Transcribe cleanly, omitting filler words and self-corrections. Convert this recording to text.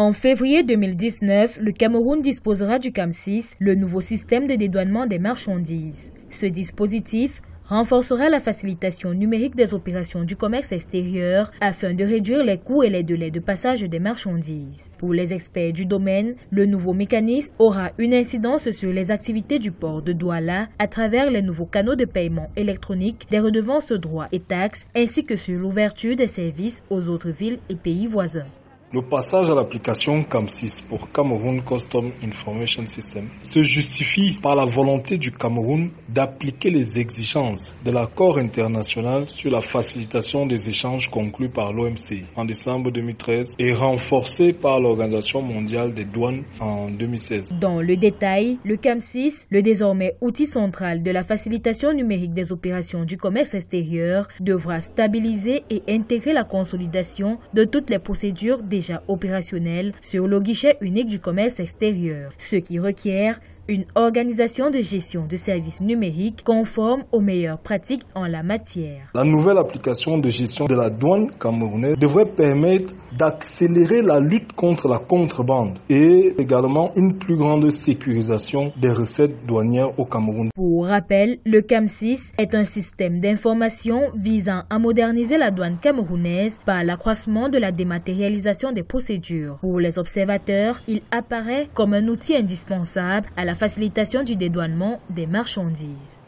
En février 2019, le Cameroun disposera du CAM6, le nouveau système de dédouanement des marchandises. Ce dispositif renforcera la facilitation numérique des opérations du commerce extérieur afin de réduire les coûts et les délais de passage des marchandises. Pour les experts du domaine, le nouveau mécanisme aura une incidence sur les activités du port de Douala à travers les nouveaux canaux de paiement électronique, des redevances, droits et taxes, ainsi que sur l'ouverture des services aux autres villes et pays voisins. Le passage à l'application CAM6 pour Cameroun Custom Information System se justifie par la volonté du Cameroun d'appliquer les exigences de l'accord international sur la facilitation des échanges conclus par l'OMC en décembre 2013 et renforcé par l'Organisation mondiale des douanes en 2016. Dans le détail, le CAM6, le désormais outil central de la facilitation numérique des opérations du commerce extérieur, devra stabiliser et intégrer la consolidation de toutes les procédures déjà opérationnel sur le guichet unique du commerce extérieur, ce qui requiert une organisation de gestion de services numériques conforme aux meilleures pratiques en la matière. La nouvelle application de gestion de la douane camerounaise devrait permettre d'accélérer la lutte contre la contrebande et également une plus grande sécurisation des recettes douanières au Cameroun. Pour rappel, le CAM6 est un système d'information visant à moderniser la douane camerounaise par l'accroissement de la dématérialisation des procédures. Pour les observateurs, il apparaît comme un outil indispensable à la facilitation du dédouanement des marchandises.